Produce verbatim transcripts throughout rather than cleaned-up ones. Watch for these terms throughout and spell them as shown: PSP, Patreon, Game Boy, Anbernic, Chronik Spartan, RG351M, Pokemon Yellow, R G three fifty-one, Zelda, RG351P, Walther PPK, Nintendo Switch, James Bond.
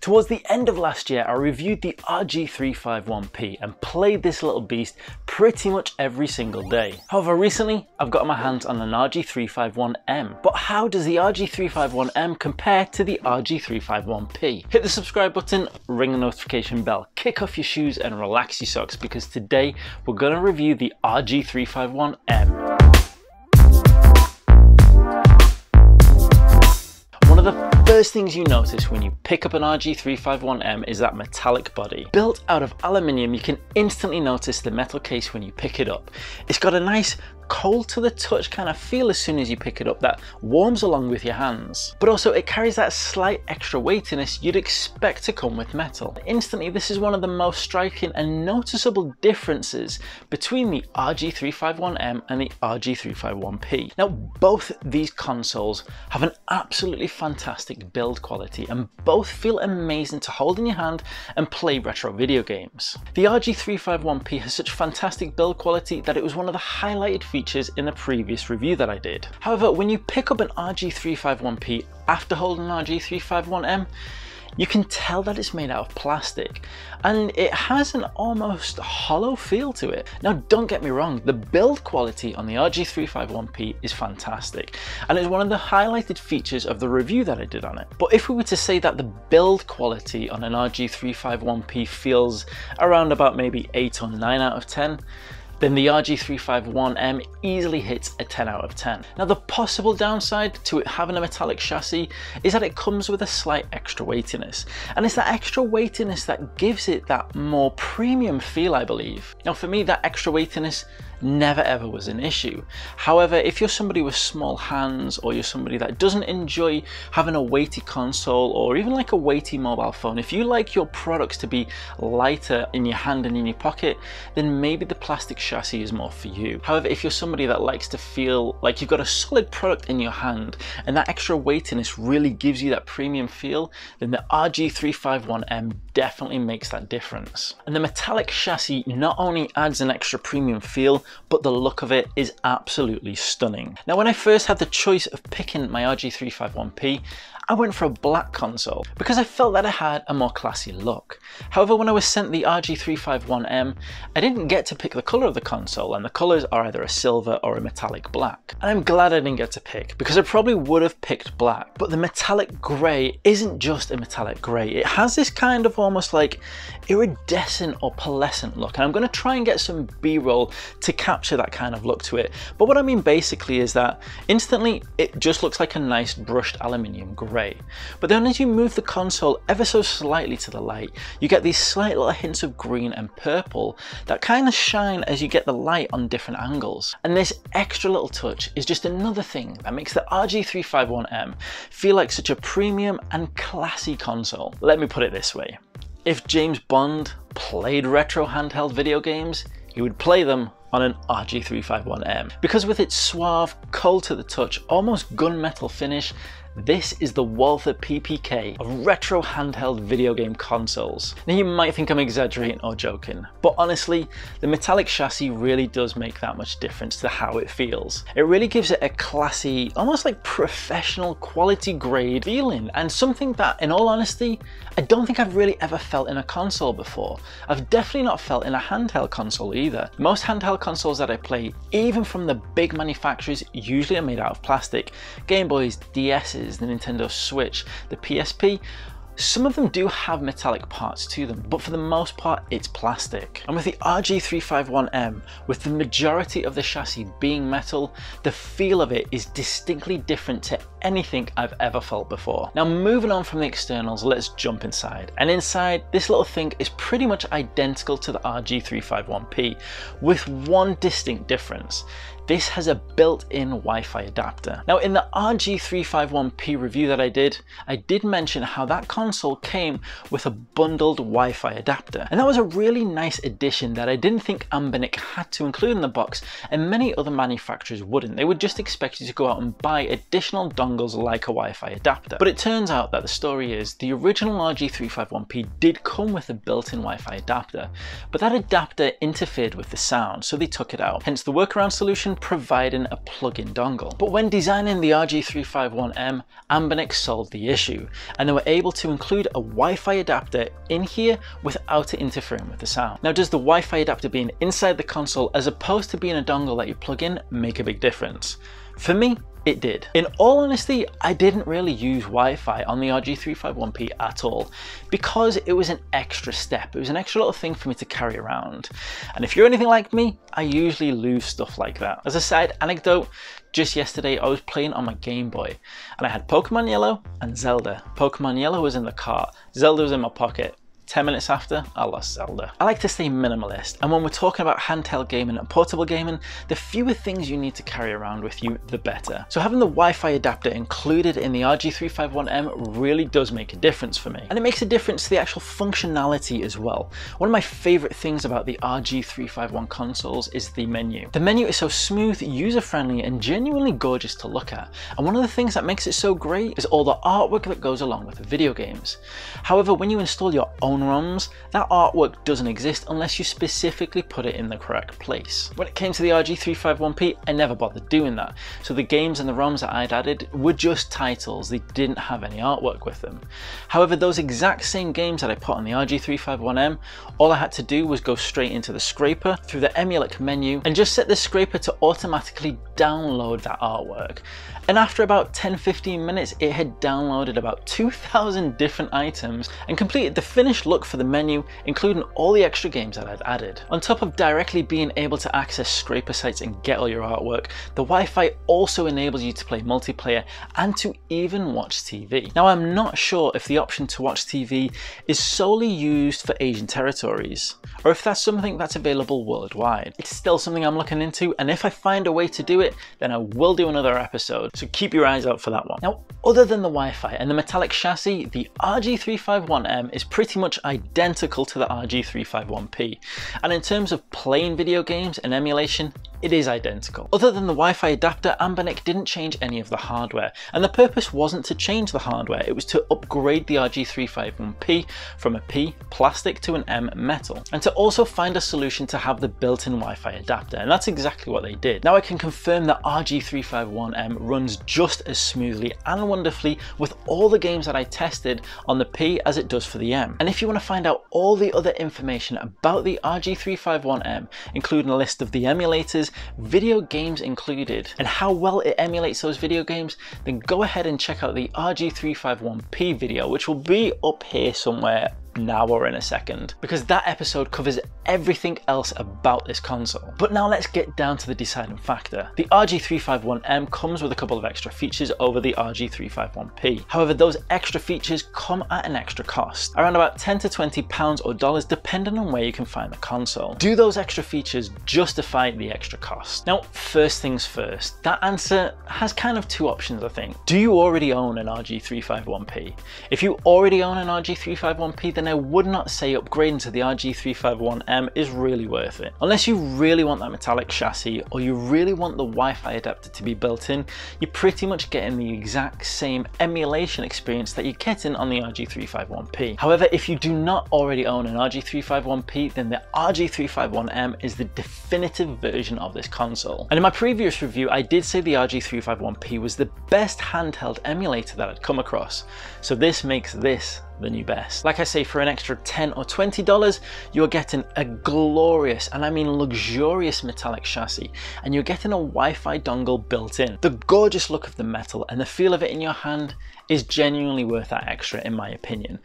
Towards the end of last year, I reviewed the R G three fifty-one P and played this little beast pretty much every single day. However, recently I've got my hands on an R G three fifty-one M. But how does the R G three fifty-one M compare to the R G three fifty-one P? Hit the subscribe button, ring the notification bell, kick off your shoes and relax your socks, because today we're going to review the R G three fifty-one M. First things you notice when you pick up an R G three fifty-one M is that metallic body. Built out of aluminium, you can instantly notice the metal case when you pick it up. It's got a nice cold to the touch kind of feel as soon as you pick it up that warms along with your hands. But also it carries that slight extra weightiness you'd expect to come with metal. Instantly, this is one of the most striking and noticeable differences between the R G three fifty-one M and the R G three fifty-one P. Now, both these consoles have an absolutely fantastic build quality and both feel amazing to hold in your hand and play retro video games. The R G three fifty-one P has such fantastic build quality that it was one of the highlighted features in the previous review that I did. However, when you pick up an R G three fifty-one P after holding an R G three fifty-one M, you can tell that it's made out of plastic and it has an almost hollow feel to it. Now, don't get me wrong, the build quality on the R G three fifty-one P is fantastic and it's one of the highlighted features of the review that I did on it. But if we were to say that the build quality on an R G three fifty-one P feels around about maybe eight or nine out of ten, then the R G three fifty-one M easily hits a ten out of ten. Now, the possible downside to it having a metallic chassis is that it comes with a slight extra weightiness. And it's that extra weightiness that gives it that more premium feel, I believe. Now, for me, that extra weightiness never ever was an issue. However, if you're somebody with small hands or you're somebody that doesn't enjoy having a weighty console or even like a weighty mobile phone, if you like your products to be lighter in your hand and in your pocket, then maybe the plastic chassis is more for you. However, if you're somebody that likes to feel like you've got a solid product in your hand and that extra weightiness really gives you that premium feel, then the R G three fifty-one M definitely makes that difference. And the metallic chassis not only adds an extra premium feel, but the look of it is absolutely stunning. Now, when I first had the choice of picking my R G three fifty-one P, I went for a black console because I felt that it had a more classy look. However, when I was sent the R G three fifty-one M, I didn't get to pick the color of the console, and the colors are either a silver or a metallic black. And I'm glad I didn't get to pick, because I probably would have picked black. But the metallic gray isn't just a metallic gray. It has this kind of almost like iridescent or pearlescent look. And I'm going to try and get some B-roll to capture that kind of look to it. But what I mean basically is that instantly it just looks like a nice brushed aluminium gray. But then as you move the console ever so slightly to the light, you get these slight little hints of green and purple that kind of shine as you get the light on different angles. And this extra little touch is just another thing that makes the R G three fifty-one M feel like such a premium and classy console. Let me put it this way. If James Bond played retro handheld video games, he would play them on an R G three fifty-one M. Because with its suave, cold to the touch, almost gunmetal finish, this is the Walther P P K of retro handheld video game consoles. Now, you might think I'm exaggerating or joking, but honestly, the metallic chassis really does make that much difference to how it feels. It really gives it a classy, almost like professional quality grade feeling, and something that, in all honesty, I don't think I've really ever felt in a console before. I've definitely not felt in a handheld console either. Most handheld consoles that I play, even from the big manufacturers, usually are made out of plastic. Game Boys, D Ss, the Nintendo Switch, the P S P, some of them do have metallic parts to them, but for the most part, it's plastic. And with the R G three fifty-one M, with the majority of the chassis being metal, the feel of it is distinctly different to anything I've ever felt before. Now, moving on from the externals, let's jump inside. And inside, this little thing is pretty much identical to the R G three fifty-one P, with one distinct difference. This has a built-in Wi-Fi adapter. Now, in the R G three fifty-one P review that I did, I did mention how that console came with a bundled Wi-Fi adapter. And that was a really nice addition that I didn't think Anbernic had to include in the box, and many other manufacturers wouldn't. They would just expect you to go out and buy additional dongles like a Wi-Fi adapter. But it turns out that the story is the original R G three fifty-one P did come with a built-in Wi-Fi adapter, but that adapter interfered with the sound, so they took it out. Hence the workaround solution providing a plug-in dongle. But when designing the R G three fifty-one M, Anbernic solved the issue, and they were able to include a Wi-Fi adapter in here without it interfering with the sound. Now, does the Wi-Fi adapter being inside the console as opposed to being a dongle that you plug in make a big difference? For me, it did. In all honesty, I didn't really use Wi-Fi on the R G three fifty-one P at all because it was an extra step. It was an extra little thing for me to carry around. And if you're anything like me, I usually lose stuff like that. As a side anecdote, just yesterday I was playing on my Game Boy and I had Pokemon Yellow and Zelda. Pokemon Yellow was in the cart, Zelda was in my pocket. ten minutes after, I lost Zelda. I like to stay minimalist, and when we're talking about handheld gaming and portable gaming, the fewer things you need to carry around with you, the better. So having the Wi-Fi adapter included in the R G three fifty-one M really does make a difference for me. And it makes a difference to the actual functionality as well. One of my favorite things about the R G three fifty-one consoles is the menu. The menu is so smooth, user-friendly, and genuinely gorgeous to look at. And one of the things that makes it so great is all the artwork that goes along with the video games. However, when you install your own ROMs, that artwork doesn't exist unless you specifically put it in the correct place. When it came to the R G three fifty-one P, I never bothered doing that, so the games and the ROMs that I'd added were just titles. They didn't have any artwork with them. However, those exact same games that I put on the R G three fifty-one M, all I had to do was go straight into the scraper through the Emulac menu and just set the scraper to automatically download that artwork. And after about ten to fifteen minutes, it had downloaded about two thousand different items and completed the finished look for the menu, including all the extra games that I'd added. On top of directly being able to access scraper sites and get all your artwork, the Wi-Fi also enables you to play multiplayer and to even watch T V. Now, I'm not sure if the option to watch T V is solely used for Asian territories, or if that's something that's available worldwide. It's still something I'm looking into, and if I find a way to do it, then I will do another episode, so keep your eyes out for that one. Now, other than the Wi-Fi and the metallic chassis, the R G three fifty-one M is pretty much identical to the R G three fifty-one P, and in terms of playing video games and emulation, it is identical. Other than the Wi-Fi adapter, Anbernic didn't change any of the hardware, and the purpose wasn't to change the hardware, it was to upgrade the R G three fifty-one P from a P plastic to an M metal, and to also find a solution to have the built-in Wi-Fi adapter, and that's exactly what they did. Now I can confirm that R G three fifty-one M runs just as smoothly and wonderfully with all the games that I tested on the P as it does for the M. And if you want to find out all the other information about the R G three fifty-one M, including a list of the emulators, video games included, and how well it emulates those video games, then go ahead and check out the R G three fifty-one P video, which will be up here somewhere now or in a second, because that episode covers everything else about this console. But now let's get down to the deciding factor. The R G three fifty-one M comes with a couple of extra features over the R G three fifty-one P. However, those extra features come at an extra cost, around about ten to twenty pounds or dollars, depending on where you can find the console. Do those extra features justify the extra cost? Now, first things first, that answer has kind of two options, I think. Do you already own an R G three fifty-one P? If you already own an R G three fifty-one P, then I would not say upgrading to the R G three fifty-one M is really worth it. Unless you really want that metallic chassis, or you really want the Wi-Fi adapter to be built in, you're pretty much getting the exact same emulation experience that you're getting on the R G three fifty-one P. However, if you do not already own an R G three fifty-one P, then the R G three fifty-one M is the definitive version of this console. And in my previous review, I did say the R G three fifty-one P was the best handheld emulator that I'd come across. So this makes this the new best. Like I say, for an extra ten or twenty dollars, you're getting a glorious, and I mean luxurious, metallic chassis, and you're getting a Wi-Fi dongle built in. The gorgeous look of the metal and the feel of it in your hand is genuinely worth that extra, in my opinion.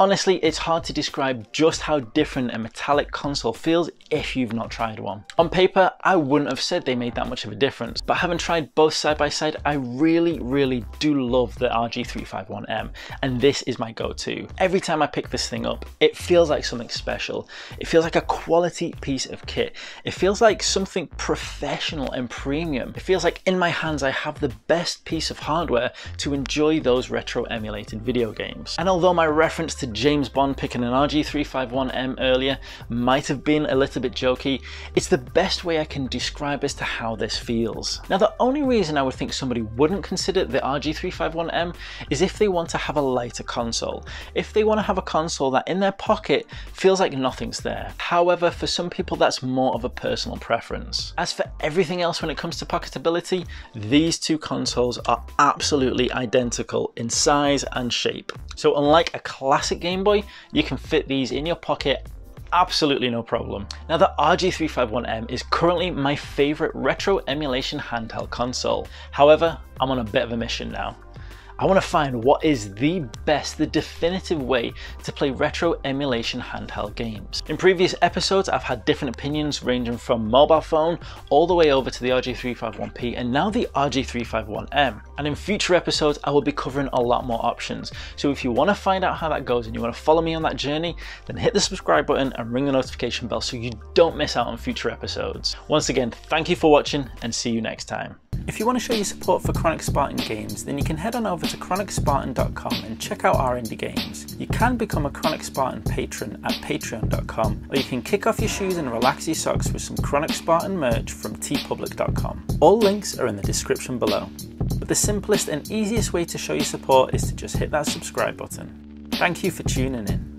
Honestly, it's hard to describe just how different a metallic console feels if you've not tried one. On paper, I wouldn't have said they made that much of a difference, but having tried both side by side, I really, really do love the R G three fifty-one M, and this is my go-to. Every time I pick this thing up, it feels like something special. It feels like a quality piece of kit. It feels like something professional and premium. It feels like in my hands I have the best piece of hardware to enjoy those those retro emulated video games. And although my reference to James Bond picking an R G three fifty-one M earlier might have been a little bit jokey, it's the best way I can describe as to how this feels. Now, the only reason I would think somebody wouldn't consider the R G three fifty-one M is if they want to have a lighter console. If they want to have a console that in their pocket feels like nothing's there. However, for some people that's more of a personal preference. As for everything else when it comes to pocketability, these two consoles are absolutely identical in size and shape. So unlike a classic Game Boy, you can fit these in your pocket absolutely no problem. Now, the R G three fifty-one M is currently my favorite retro emulation handheld console. However, I'm on a bit of a mission now. I want to find what is the best, the definitive way to play retro emulation handheld games. In previous episodes, I've had different opinions ranging from mobile phone all the way over to the R G three fifty-one P and now the R G three fifty-one M. And in future episodes, I will be covering a lot more options. So if you want to find out how that goes and you want to follow me on that journey, then hit the subscribe button and ring the notification bell so you don't miss out on future episodes. Once again, thank you for watching and see you next time. If you want to show your support for Chronik Spartan games, then you can head on over to chronik spartan dot com and check out our indie games. You can become a Chronik Spartan patron at patreon dot com, or you can kick off your shoes and relax your socks with some Chronik Spartan merch from tee public dot com. All links are in the description below. But the simplest and easiest way to show your support is to just hit that subscribe button. Thank you for tuning in.